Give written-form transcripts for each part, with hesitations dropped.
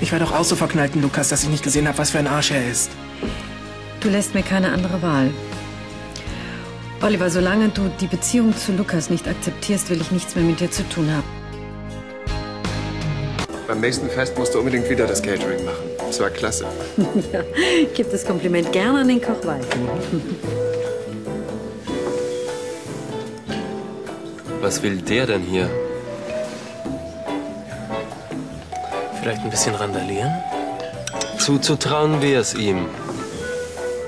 Ich war doch auch so verknallt in Lukas, dass ich nicht gesehen habe, was für ein Arsch er ist. Du lässt mir keine andere Wahl. Oliver, solange du die Beziehung zu Lukas nicht akzeptierst, will ich nichts mehr mit dir zu tun haben. Beim nächsten Fest musst du unbedingt wieder das Catering machen. Das war klasse. Ja, gib das Kompliment gerne an den Koch weiter. Was will der denn hier? Vielleicht ein bisschen randalieren? Zuzutrauen wäre es ihm.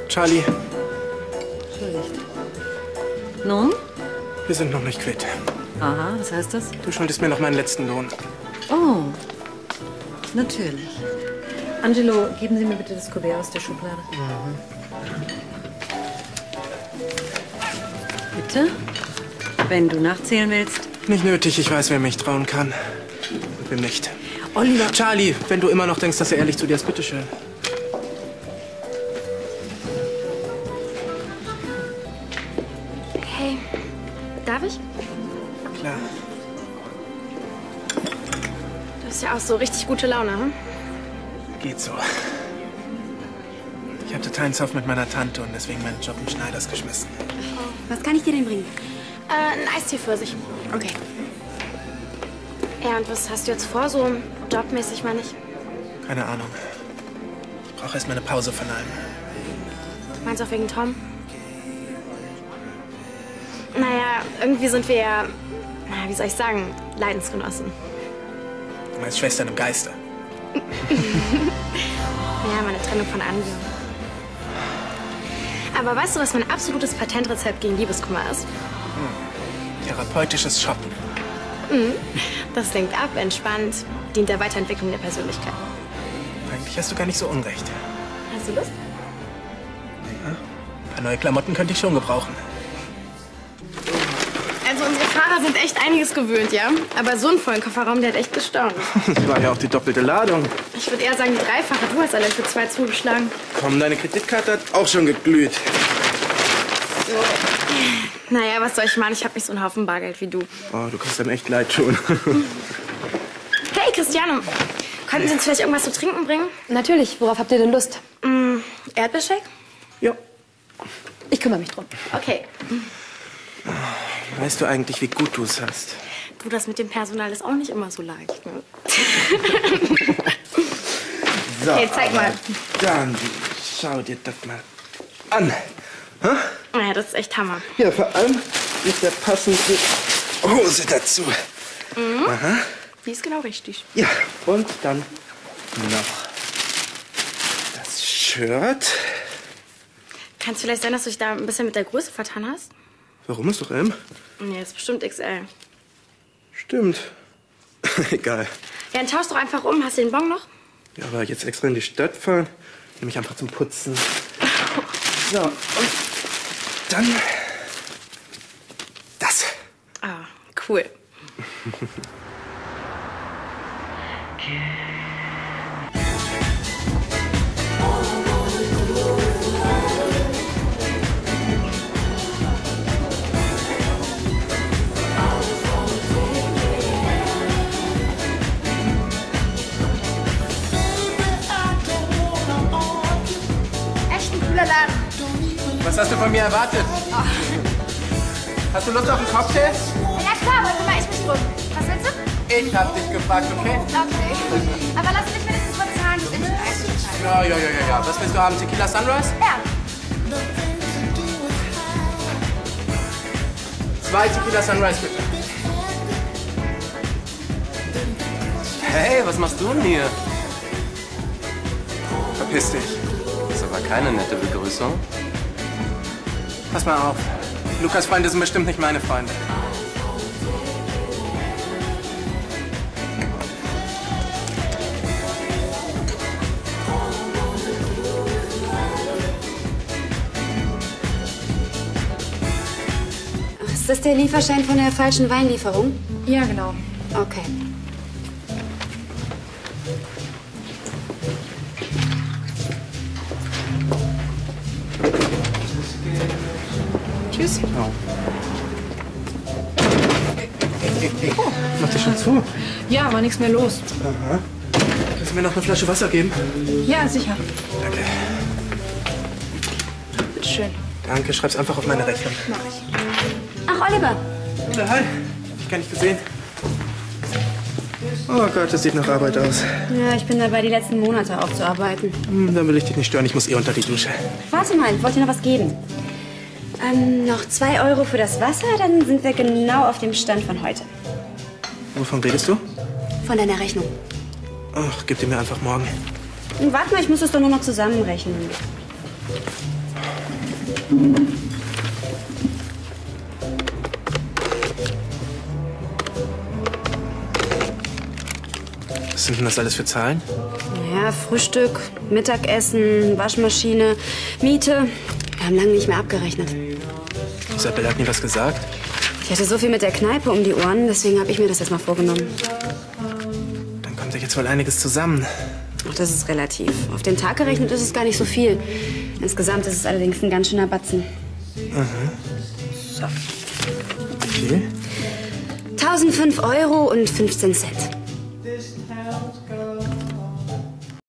Charlie. Entschuldigt. Nun? Wir sind noch nicht quitt. Aha, was heißt das? Du schuldest mir noch meinen letzten Lohn. Oh, natürlich. Angelo, geben Sie mir bitte das Kuvert aus der Schublade. Mhm. Bitte? Wenn du nachzählen willst. Nicht nötig, ich weiß, wem ich trauen kann. Und wem nicht. Oliver! Charlie, wenn du immer noch denkst, dass er ehrlich zu dir ist, bitteschön. Hey, darf ich? Klar. Du hast ja auch so richtig gute Laune, hm? Geht so. Ich habe totalen Zoff mit meiner Tante und deswegen meinen Job im Schneiders geschmissen. Was kann ich dir denn bringen? Ein Eistee für sich. Okay. Ja, und was hast du jetzt vor, so jobmäßig, meine ich? Keine Ahnung. Ich brauche erstmal eine Pause von allem. Meinst du auch wegen Tom? Naja, irgendwie sind wir ja, wie soll ich sagen, Leidensgenossen. Du meinst Schwestern im Geiste. Ja, meine Trennung von Angelo. Aber weißt du, was mein absolutes Patentrezept gegen Liebeskummer ist? Hm. Therapeutisches Shoppen. Das lenkt ab, entspannt, dient der Weiterentwicklung der Persönlichkeit. Eigentlich hast du gar nicht so unrecht. Hast du Lust? Ja, ein paar neue Klamotten könnte ich schon gebrauchen. Also unsere Fahrer sind echt einiges gewöhnt, ja? Aber so einen vollen Kofferraum, der hat echt gestaunt. Das war ja auch die doppelte Ladung. Ich würde eher sagen, die dreifache. Du hast allein für 2 zugeschlagen. Komm, deine Kreditkarte hat auch schon geglüht. So. Naja, was soll ich machen? Ich habe nicht so einen Haufen Bargeld wie du. Oh, du kannst einem echt leid tun. Hey, Christiane, könnten Sie uns vielleicht irgendwas zu trinken bringen? Natürlich. Worauf habt ihr denn Lust? Erdbeershake? Ja. Ich kümmere mich drum. Okay. Weißt du eigentlich, wie gut du es hast? Du, das mit dem Personal ist auch nicht immer so leicht, ne? So, okay, zeig mal. Dann schau dir das mal an. Huh? Naja, das ist echt Hammer. Ja, vor allem ist der passende Hose dazu. Mhm. Aha. Die ist genau richtig. Ja, und dann noch das Shirt. Kann es vielleicht sein, dass du dich da ein bisschen mit der Größe vertan hast? Warum, ist doch M? Nee, ist bestimmt XL. Stimmt. Egal. Ja, dann tausch doch einfach um. Hast du den Bon noch? Ja, aber jetzt extra in die Stadt fahren, nämlich einfach zum Putzen. So, und dann das. Ah, cool. Echt ein cooler Laden. Was hast du von mir erwartet? Oh. Hast du Lust auf einen Cocktail? Ja klar, aber kümmere ich mich drum. Was willst du? Ich hab dich gefragt, okay? Okay. Aber lass mich wenigstens mal zahlen, du Imbissscheiß. Ja. Was willst du haben? Tequila Sunrise? Ja. 2 Tequila Sunrise, bitte. Hey, was machst du denn hier? Verpiss dich. Das war keine nette Begrüßung. Pass mal auf. Lukas' Freunde sind bestimmt nicht meine Freunde. Ist das der Lieferschein von der falschen Weinlieferung? Ja, genau. Okay. Tschüss. Oh. Mach dir schon zu. Ja, war nichts mehr los. Aha. Sie mir noch eine Flasche Wasser geben? Ja, sicher. Danke. Bitteschön. Danke, schreib's einfach auf meine Rechnung. Mach ich. Ach, Oliver. Na, hi. Hab ich gar nicht gesehen. Oh Gott, das sieht nach Arbeit aus. Ja, ich bin dabei, die letzten Monate aufzuarbeiten. Dann will ich dich nicht stören, ich muss eh unter die Dusche. Warte mal, ich wollte dir noch was geben. Noch 2 Euro für das Wasser, dann sind wir genau auf dem Stand von heute. Wovon redest du? Von deiner Rechnung. Ach, gib die mir einfach morgen. Warte mal, ich muss es doch nur noch zusammenrechnen. Was sind denn das alles für Zahlen? Naja, Frühstück, Mittagessen, Waschmaschine, Miete. Wir haben lange nicht mehr abgerechnet. Isabel hat nie was gesagt. Ich hatte so viel mit der Kneipe um die Ohren, deswegen habe ich mir das jetzt mal vorgenommen. Dann kommt sich jetzt wohl einiges zusammen. Ach, das ist relativ. Auf den Tag gerechnet ist es gar nicht so viel. Insgesamt ist es allerdings ein ganz schöner Batzen. Aha. So. Wie viel? 1.005 Euro und 15 Cent.